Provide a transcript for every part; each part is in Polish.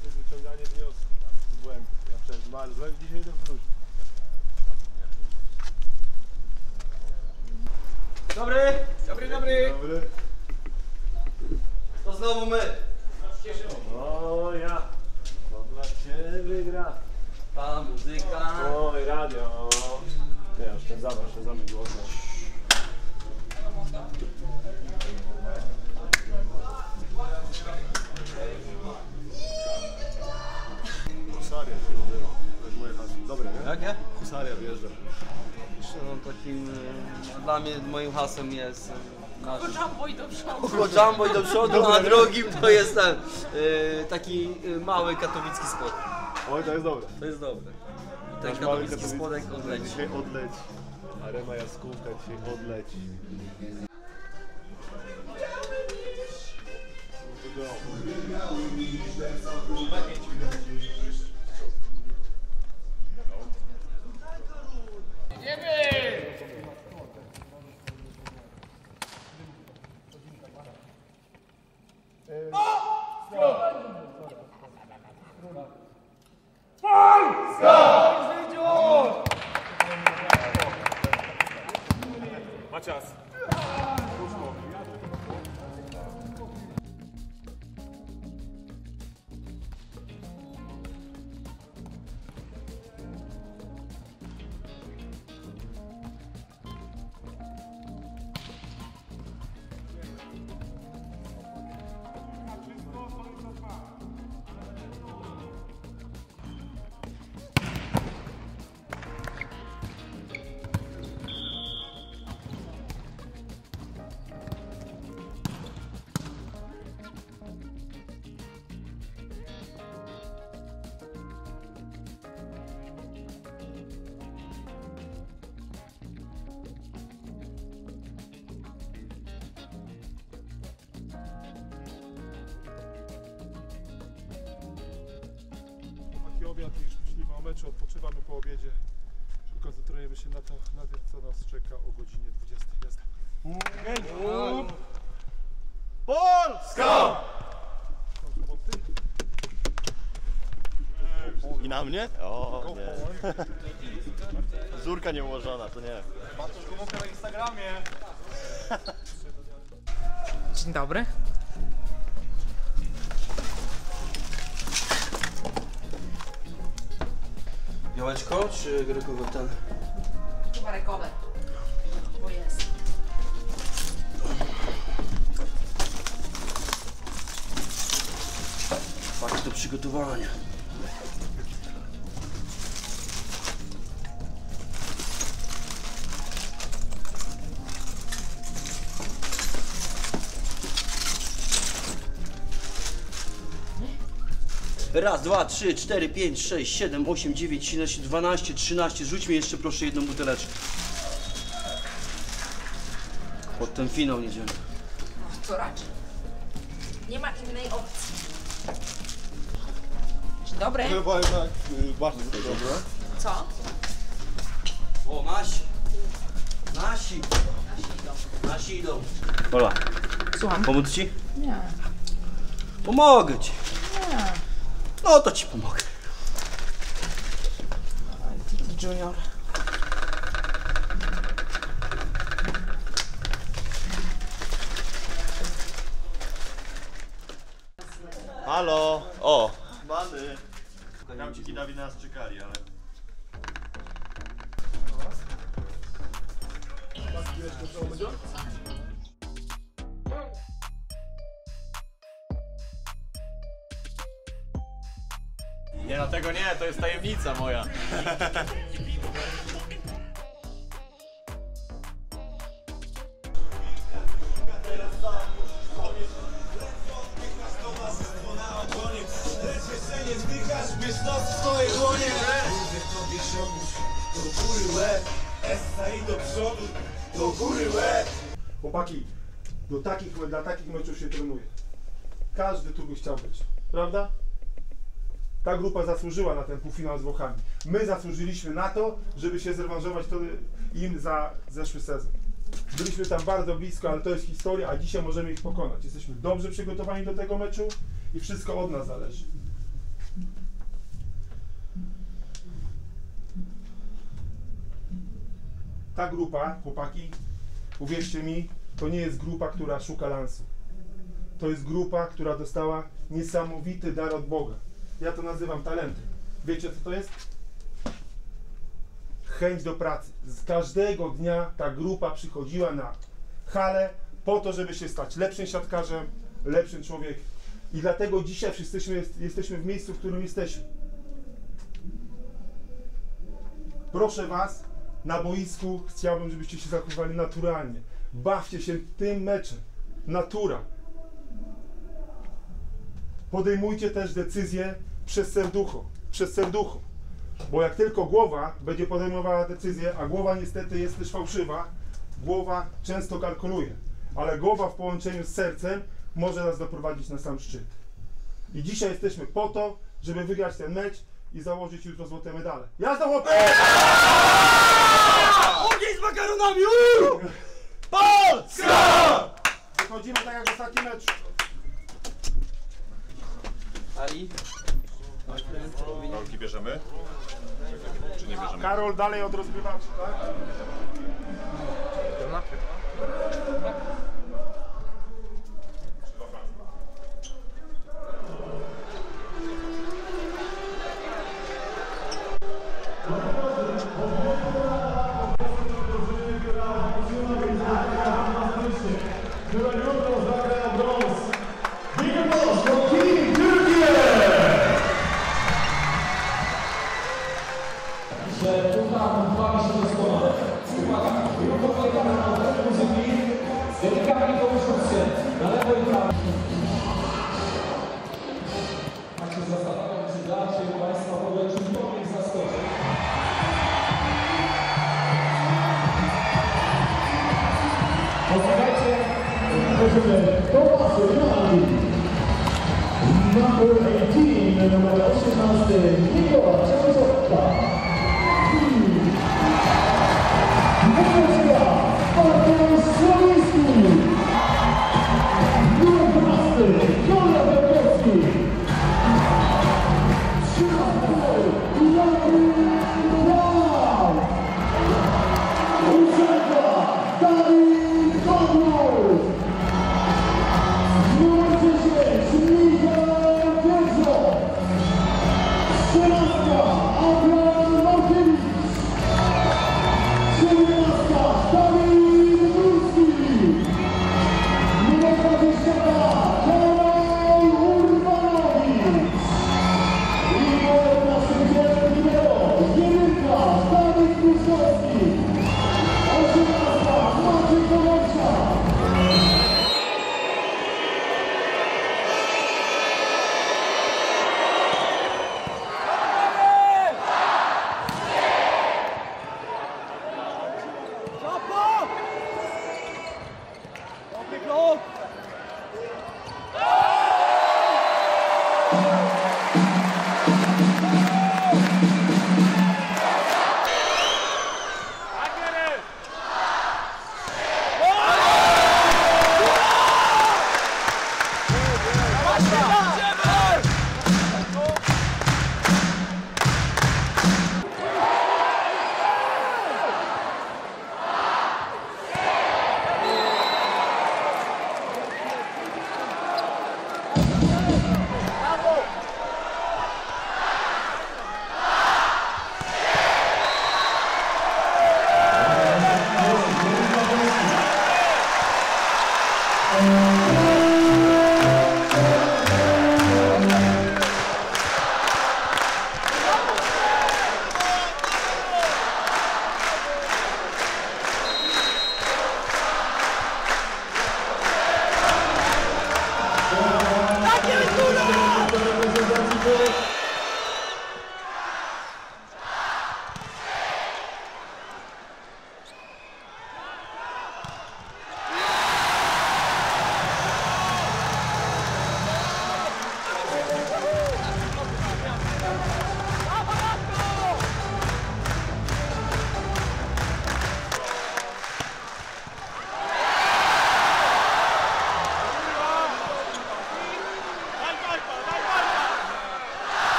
przez wyciąganie wniosków z błędu. Ja przez marzłem dzisiaj to wróci. Dobry. To znowu my. O ja. To dla ciebie gra. Ta muzyka. Oj, radio. Ja już ten zabaw się zamyślił. Husaria się uderzył. Moje hasło. Dobre, nie? Jak nie? Husaria wjeżdża. No, takim dla mnie moim hasłem jest Jumbo i do przodu, a drugim to jest ten taki mały katowicki spodek. Oj, to jest dobre. To jest dobre. I ten katowicki spodek odleci. Dzisiaj odleci. Arena Jaskółka dzisiaj odleci. Czas. Już myślimy o meczu, odpoczywamy po obiedzie. Koncentrujemy się na tym, co nas czeka o godzinie 20. Polska! I na mnie? O, nie. Zurka nieułożona, to nie. Patrz komuś na Instagramie. Dzień dobry. Białeczko czy grekowe ten? Chyba rekowe, bo jest. Fakt do przygotowania. Raz, dwa, trzy, cztery, pięć, sześć, siedem, osiem, dziewięć, 11, 12, 13. Rzuć mi jeszcze proszę jedną buteleczkę. Pod ten finał niedzielę. No to raczej. Nie ma innej opcji. Dzień dobry. Chyba jednak bardzo dobre. Co? O, nasi. Nasi idą. Ola. Słucham. Pomóc ci? Nie. Pomogę ci. Nie. No to ci pomogę. Junior. Halo. O. Mamy. Kamcik i Dawid nas czekali, ale... Nie, no tego nie, to jest tajemnica moja. Chłopaki, dla takich meczów się trenuje. Każdy tu by chciał być, prawda? Ta grupa zasłużyła na ten półfinał z Włochami. My zasłużyliśmy na to, żeby się zrewanżować im za zeszły sezon. Byliśmy tam bardzo blisko, ale to jest historia, a dzisiaj możemy ich pokonać. Jesteśmy dobrze przygotowani do tego meczu i wszystko od nas zależy. Ta grupa, chłopaki, uwierzcie mi, to nie jest grupa, która szuka lansu. To jest grupa, która dostała niesamowity dar od Boga. Ja to nazywam talentem. Wiecie, co to jest? Chęć do pracy. Z każdego dnia ta grupa przychodziła na halę po to, żeby się stać lepszym siatkarzem, lepszym człowiekiem. I dlatego dzisiaj wszyscy jesteśmy w miejscu, w którym jesteśmy. Proszę Was, na boisku chciałbym, żebyście się zachowali naturalnie. Bawcie się tym meczem. Natura. Podejmujcie też decyzje przez serducho. Bo jak tylko głowa będzie podejmowała decyzję, a głowa niestety jest też fałszywa, głowa często kalkuluje, ale głowa w połączeniu z sercem może nas doprowadzić na sam szczyt. I dzisiaj jesteśmy po to, żeby wygrać ten mecz i założyć jutro złote medale. Jazda, chłopie! Ogień z makaronami! Polska! Wychodzimy tak jak w ostatnim meczu. Ali? Rolki bierzemy? Czy nie bierzemy? Karol dalej od rozgrywaczy, tak? Bravo!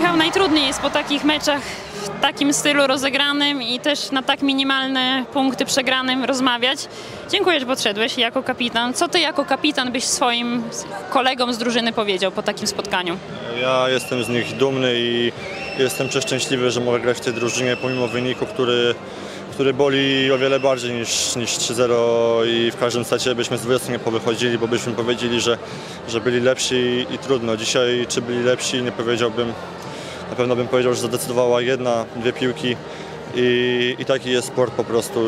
Michał najtrudniej jest po takich meczach w takim stylu rozegranym i też na tak minimalne punkty przegranym rozmawiać. Dziękuję, że podszedłeś jako kapitan. Co ty jako kapitan byś swoim kolegom z drużyny powiedział po takim spotkaniu? Ja jestem z nich dumny i jestem przeszczęśliwy, że mogę grać w tej drużynie pomimo wyniku, który boli o wiele bardziej niż 3-0 i w każdym secie byśmy z 20 nie powychodzili, bo byśmy powiedzieli, że byli lepsi i trudno. Dzisiaj czy byli lepsi, nie powiedziałbym. Na pewno bym powiedział, że zadecydowała jedna, dwie piłki i taki jest sport po prostu.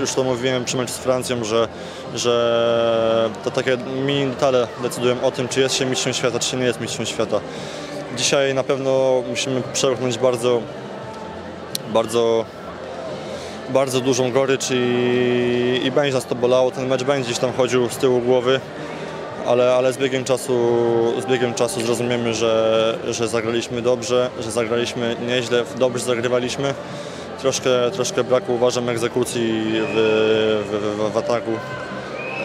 Już to mówiłem przy meczu z Francją, że to takie mini detale decydują o tym, czy jest się mistrzem świata, czy nie jest mistrzem świata. Dzisiaj na pewno musimy przełknąć bardzo dużą gorycz i będzie nas to bolało. Ten mecz będzie gdzieś tam chodził z tyłu głowy, ale z biegiem czasu zrozumiemy, że zagraliśmy dobrze, że zagraliśmy nieźle, dobrze zagrywaliśmy. Troszkę braku, uważam, egzekucji w ataku.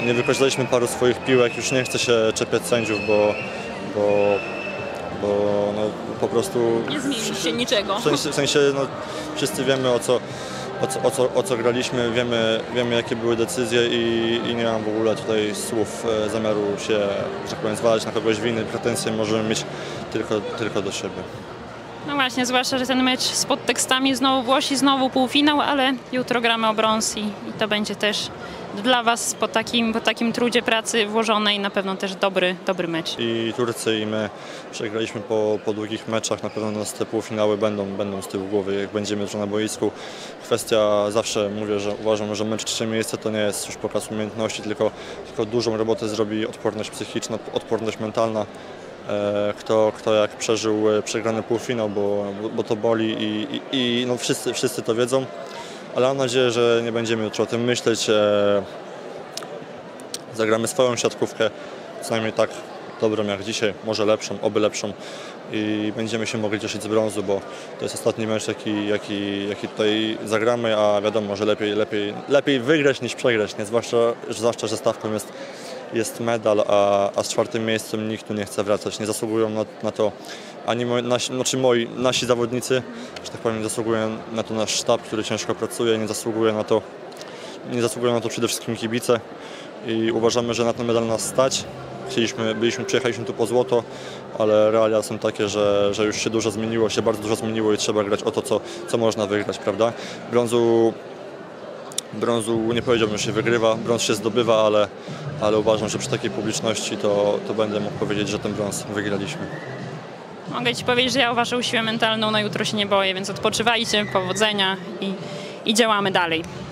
Nie wykorzystaliśmy paru swoich piłek, już nie chcę się czepiać sędziów, bo no, po prostu... Nie zmieni się niczego. W sensie no, wszyscy wiemy o co graliśmy, wiemy jakie były decyzje i nie mam w ogóle tutaj słów zamiaru się, że tak powiem, zwalać na kogoś winy. Pretensje możemy mieć tylko do siebie. No właśnie, zwłaszcza, że ten mecz z podtekstami, znowu Włosi, znowu półfinał, ale jutro gramy o brąz i to będzie też dla was po takim trudzie pracy włożonej na pewno też dobry mecz. I Turcy i my przegraliśmy po długich meczach, na pewno nas te półfinały będą z tyłu głowy, jak będziemy już na boisku. Kwestia, zawsze mówię, że uważam, że mecz trzecie miejsce to nie jest już pokaz umiejętności, tylko dużą robotę zrobi odporność psychiczna, odporność mentalna. Kto jak przeżył przegrany półfinał, bo to boli i no wszyscy to wiedzą. Ale mam nadzieję, że nie będziemy jutro o tym myśleć. Zagramy swoją siatkówkę, co najmniej tak dobrą jak dzisiaj, może lepszą, oby lepszą. I będziemy się mogli cieszyć z brązu, bo to jest ostatni mecz, jaki tutaj zagramy, a wiadomo, że lepiej wygrać niż przegrać. Nie? Zwłaszcza, że stawką jest medal, a z czwartym miejscem nikt tu nie chce wracać. Nie zasługują na to ani nasi zawodnicy, że tak powiem, nie zasługują na to nasz sztab, który ciężko pracuje, nie zasługują na to przede wszystkim kibice i uważamy, że na ten medal nas stać. Przyjechaliśmy tu po złoto, ale realia są takie, że już się dużo zmieniło, się bardzo dużo zmieniło i trzeba grać o to, co można wygrać, prawda? Brązu nie powiedziałbym, że się wygrywa, brąz się zdobywa, ale uważam, że przy takiej publiczności to będę mógł powiedzieć, że ten brąz wygraliśmy. Mogę ci powiedzieć, że ja o waszą siłę mentalną na jutro się nie boję, więc odpoczywajcie, powodzenia i działamy dalej.